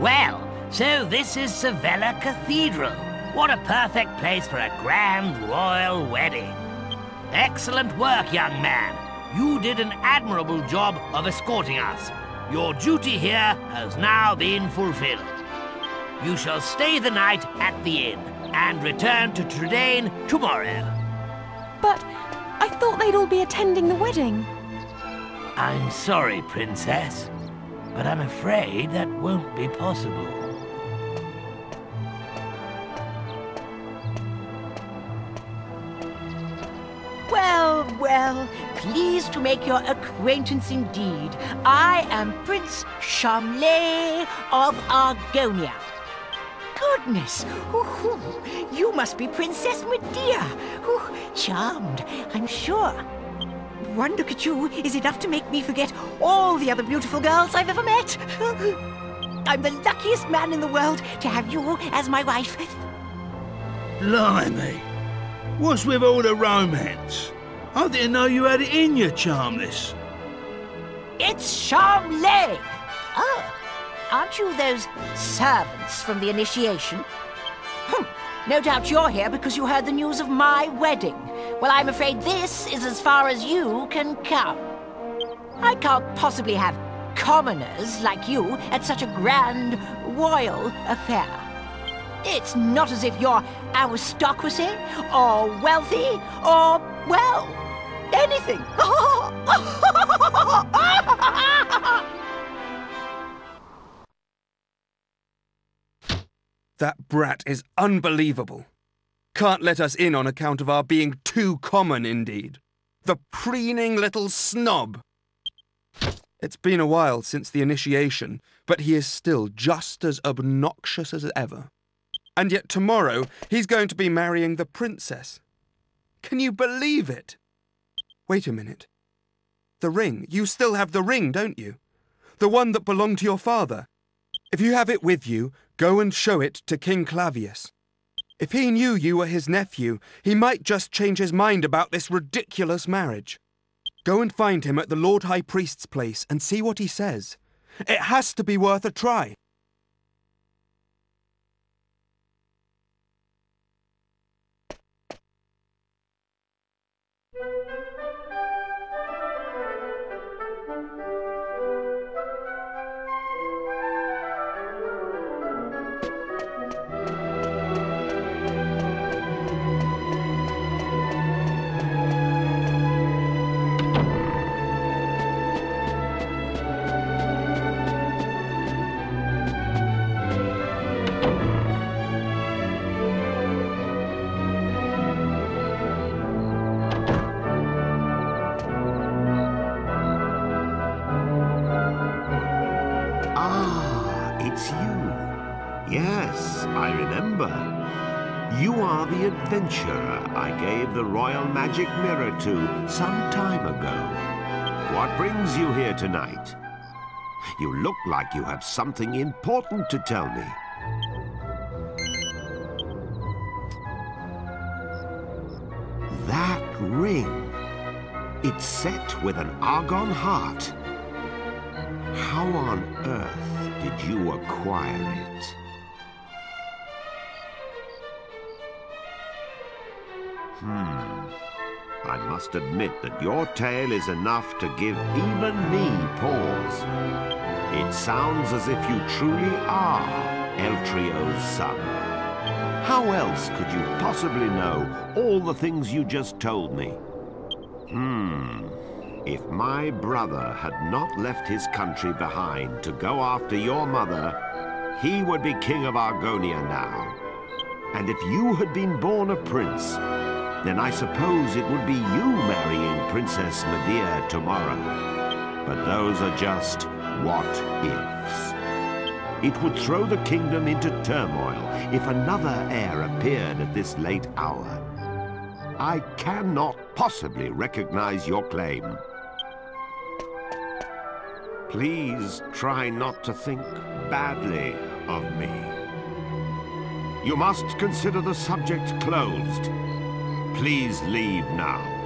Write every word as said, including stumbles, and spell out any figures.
Well, so this is Savella Cathedral. What a perfect place for a grand royal wedding. Excellent work, young man. You did an admirable job of escorting us. Your duty here has now been fulfilled. You shall stay the night at the inn and return to Tredane tomorrow. But I thought they'd all be attending the wedding. I'm sorry, Princess, but I'm afraid that won't be possible. Well, well, pleased to make your acquaintance indeed. I am Prince Charmley of Argonia. Goodness! Ooh, you must be Princess Medea. Ooh, charmed, I'm sure. One look at you is enough to make me forget all the other beautiful girls I've ever met. I'm the luckiest man in the world to have you as my wife. Blimey! What's with all the romance? I didn't know you had it in you, Charmless. It's Charmley! Oh, aren't you those servants from the initiation? Hm. No doubt you're here because you heard the news of my wedding. Well, I'm afraid this is as far as you can come. I can't possibly have commoners like you at such a grand royal affair. It's not as if you're aristocracy, or wealthy, or, well, anything. That brat is unbelievable. Can't let us in on account of our being too common, indeed. The preening little snob! It's been a while since the initiation, but he is still just as obnoxious as ever. And yet tomorrow, he's going to be marrying the princess. Can you believe it? Wait a minute. The ring. You still have the ring, don't you? The one that belonged to your father. If you have it with you, go and show it to King Clavius. If he knew you were his nephew, he might just change his mind about this ridiculous marriage. Go and find him at the Lord High Priest's place and see what he says. It has to be worth a try. I gave the Royal Magic Mirror to some time ago. What brings you here tonight? You look like you have something important to tell me. That ring. It's set with an argon heart. How on earth did you acquire it? Hmm. I must admit that your tale is enough to give even me pause. It sounds as if you truly are Eltrio's son. How else could you possibly know all the things you just told me? Hmm. If my brother had not left his country behind to go after your mother, he would be king of Argonia now. And if you had been born a prince, then I suppose it would be you marrying Princess Medea tomorrow. But those are just what-ifs. It would throw the kingdom into turmoil if another heir appeared at this late hour. I cannot possibly recognize your claim. Please try not to think badly of me. You must consider the subject closed. Please leave now.